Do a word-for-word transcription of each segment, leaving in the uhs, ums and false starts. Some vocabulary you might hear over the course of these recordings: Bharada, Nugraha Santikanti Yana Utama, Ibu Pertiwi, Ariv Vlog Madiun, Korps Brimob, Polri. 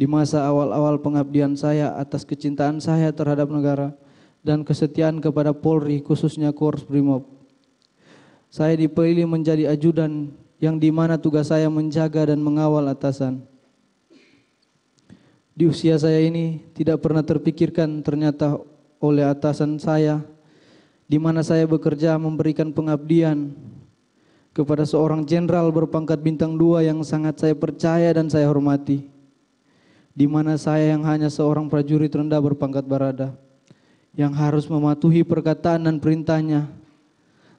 Di masa awal-awal pengabdian saya atas kecintaan saya terhadap negara dan kesetiaan kepada Polri, khususnya Korps Brimob, saya dipilih menjadi ajudan yang di mana tugas saya menjaga dan mengawal atasan. Di usia saya ini tidak pernah terpikirkan ternyata oleh atasan saya, di mana saya bekerja memberikan pengabdian kepada seorang jenderal berpangkat bintang dua yang sangat saya percaya dan saya hormati, di mana saya yang hanya seorang prajurit rendah berpangkat barada yang harus mematuhi perkataan dan perintahnya,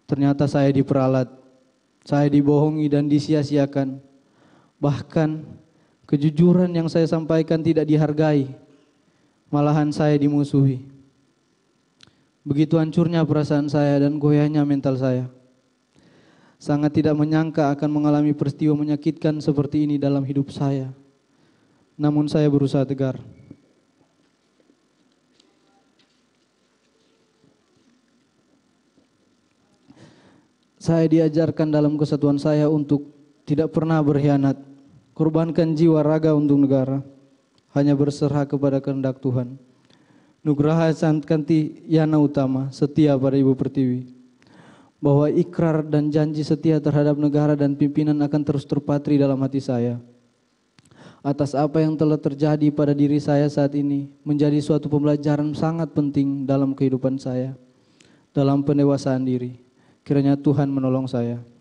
ternyata saya diperalat, saya dibohongi dan disia-siakan. Bahkan kejujuran yang saya sampaikan tidak dihargai, malahan saya dimusuhi. Begitu hancurnya perasaan saya dan goyahnya mental saya. Sangat tidak menyangka akan mengalami peristiwa menyakitkan seperti ini dalam hidup saya. Namun saya berusaha tegar. Saya diajarkan dalam kesatuan saya untuk tidak pernah berkhianat, korbankan jiwa raga untuk negara, hanya berserah kepada kehendak Tuhan. Nugraha Santikanti Yana Utama, setia pada Ibu Pertiwi, bahwa ikrar dan janji setia terhadap negara dan pimpinan akan terus terpatri dalam hati saya. Atas apa yang telah terjadi pada diri saya saat ini menjadi suatu pembelajaran sangat penting dalam kehidupan saya, dalam pendewasaan diri. Kiranya Tuhan menolong saya.